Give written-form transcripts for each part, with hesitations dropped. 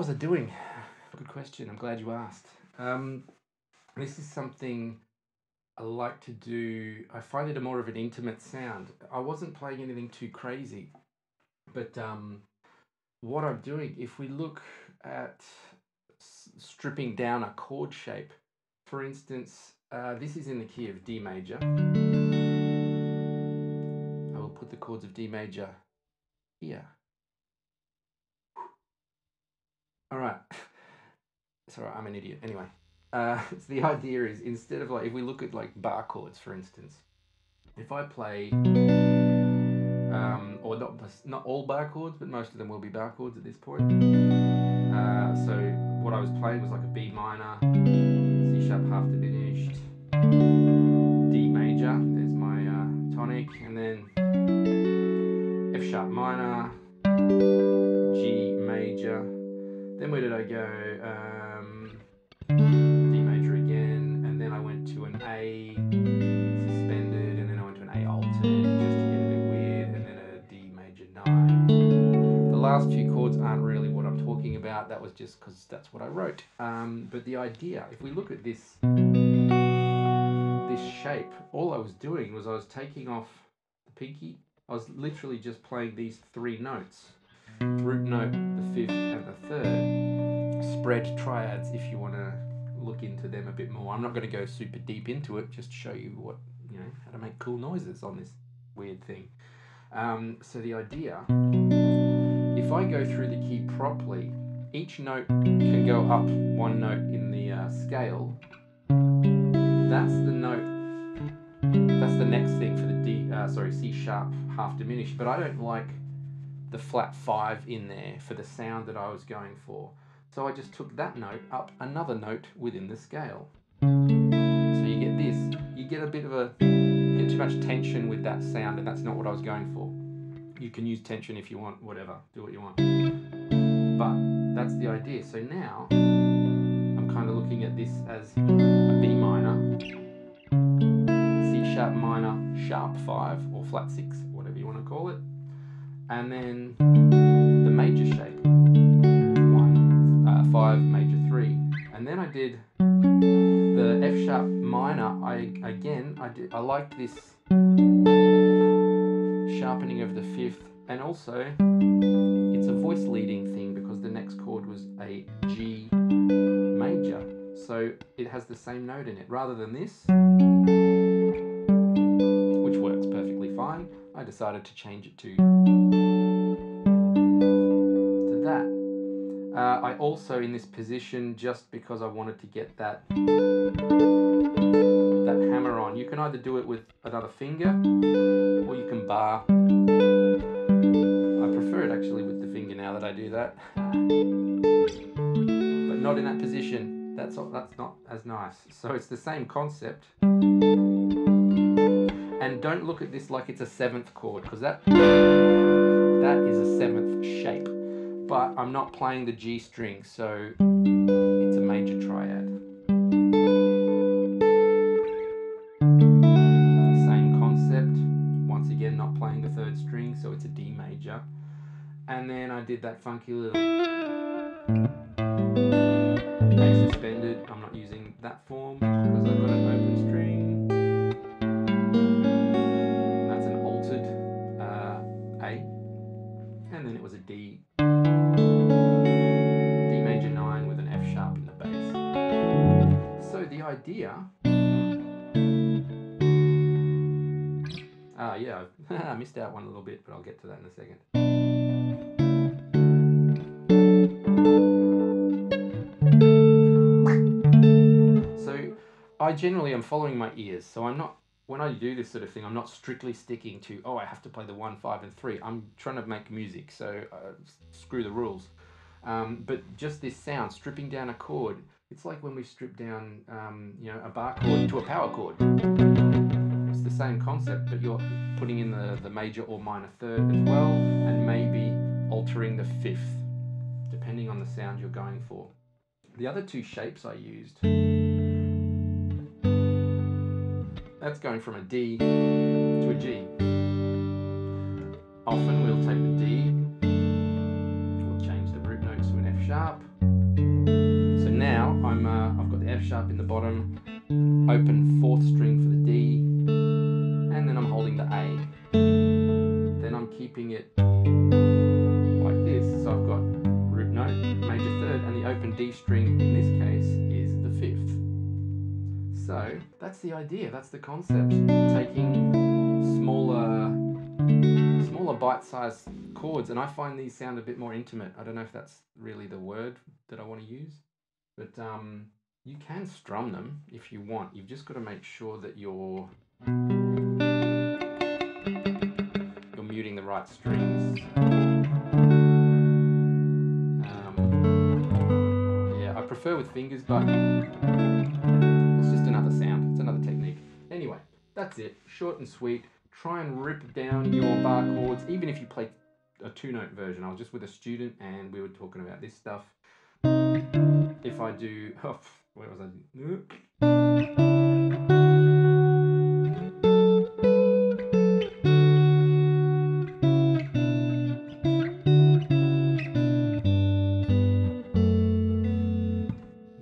was I doing? Good question. I'm glad you asked. This is something I like to do. I find it a more of an intimate sound. I wasn't playing anything too crazy, but what I'm doing, if we look at stripping down a chord shape, for instance, this is in the key of D major. I will put the chords of D major here. All right. Sorry, I'm an idiot. Anyway, so the idea is, instead of like, if we look at like bar chords, for instance, if I play, or not all bar chords, but most of them will be bar chords at this point. So what I was playing was like a B minor, C sharp half diminished, D major, there's my tonic, and then F sharp minor, G major. Then where did I go? D major again, and then I went to an A suspended, and then I went to an A altered, just to get a bit weird, and then a D major 9. The last few chords aren't really what I'm talking about, that was just because that's what I wrote. But the idea, if we look at this shape, all I was doing was I was taking off the pinky, I was literally just playing these three notes. Root note, the fifth, and the third. Spread triads if you want to look into them a bit more. I'm not going to go super deep into it, just show you what, you know, how to make cool noises on this weird thing. So the idea, if I go through the key properly, each note can go up one note in the scale. That's the note, that's the next thing for the C sharp half diminished, but I don't like the flat 5 in there for the sound that I was going for. So I just took that note up another note within the scale. So you get this, you get a bit of a, you get too much tension with that sound, and that's not what I was going for. You can use tension if you want, whatever, do what you want. But that's the idea. So now I'm kind of looking at this as a B minor, C sharp minor, sharp 5 or flat 6, whatever you want to call it. And then the major shape, 1, 5, major 3, and then I did the F sharp minor. I liked this sharpening of the fifth, and also it's a voice leading thing because the next chord was a G major, so it has the same note in it. Rather than this, which works perfectly fine, I decided to change it to that. I also, in this position, just because I wanted to get that hammer on, you can either do it with another finger or you can bar. I prefer it actually with the finger now that I do that, but not in that position. That's not as nice. So it's the same concept. And don't look at this like it's a 7th chord, because that is a 7th shape. But I'm not playing the G string, so it's a major triad. Same concept. Once again, not playing the 3rd string, so it's a D major. And then I did that funky little A suspended. I'm not using that form because I've got an open string. And then it was a D, D major 9 with an F sharp in the bass. So the idea, yeah, I missed out one a little bit, but I'll get to that in a second. So I generally am following my ears, so I'm not, when I do this sort of thing, I'm not strictly sticking to, oh, I have to play the 1, 5, and 3. I'm trying to make music, so screw the rules. But just this sound, stripping down a chord, it's like when we strip down, you know, a bar chord to a power chord. It's the same concept, but you're putting in the major or minor 3rd as well, and maybe altering the 5th, depending on the sound you're going for. The other two shapes I used. That's going from a D to a G. Often we'll take the D, we'll change the root note to an F sharp, sharp in the bottom, open 4th string for the D, and then I'm holding the A. Then I'm keeping it like this, so I've got root note, major 3rd, and the open D string in this case is the 5th. So that's the idea, that's the concept, taking smaller bite-sized chords, and I find these sound a bit more intimate. I don't know if that's really the word that I want to use, but you can strum them if you want. You've just got to make sure that you're muting the right strings. Yeah, I prefer with fingers, but it's just another sound. It's another technique. Anyway, that's it. Short and sweet. Try and rip down your bar chords, even if you play a 2-note version. I was just with a student and we were talking about this stuff. If I do, oh, where was I?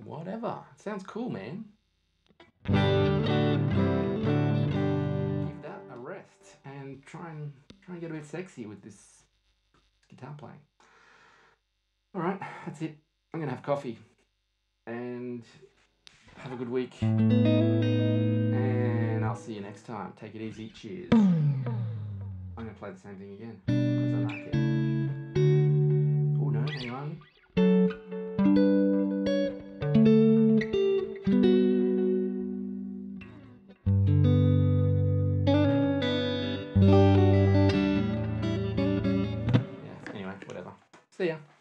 Whatever. It sounds cool, man. Give that a rest and try and get a bit sexy with this guitar playing. All right, that's it. I'm gonna have coffee and have a good week, and I'll see you next time. Take it easy. Cheers. I'm gonna play the same thing again because I like it. Oh no, hang on. Yeah, anyway, whatever. See ya.